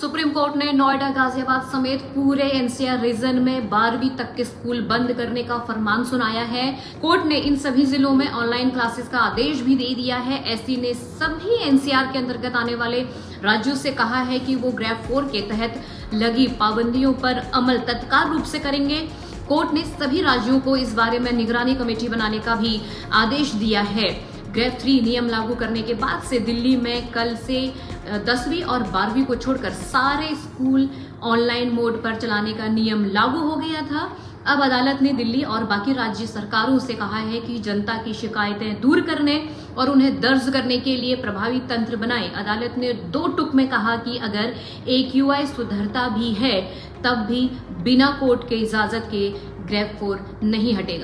Supreme court ने नोएडा, गाजियाबाद समेत पूरे एनसीआर रीजन में 12वीं तक के स्कूल बंद करने का फरमान सुनाया है। कोर्ट ने इन सभी जिलों में ऑनलाइन क्लासेस का आदेश भी दे दिया है। एससी ने सभी एनसीआर के अंतर्गत आने वाले राज्यों से कहा है कि वो ग्रैप 4 के तहत लगी पाबंदियों पर अमल तत्काल रूप से करेंगे। कोर्ट ने सभी राज्यों को इस बारे में निगरानी कमेटी बनाने का भी आदेश दिया है। ग्रैप 3 नियम लागू करने के बाद से दिल्ली में कल से 10वीं और 12वीं को छोड़कर सारे स्कूल ऑनलाइन मोड पर चलाने का नियम लागू हो गया था। अब अदालत ने दिल्ली और बाकी राज्य सरकारों से कहा है कि जनता की शिकायतें दूर करने और उन्हें दर्ज करने के लिए प्रभावी तंत्र बनाए। अदालत ने दो टुक में कहा कि अगर AQI सुधरता भी है तब भी बिना कोर्ट के इजाजत के ग्रैप 4 नहीं हटेगा।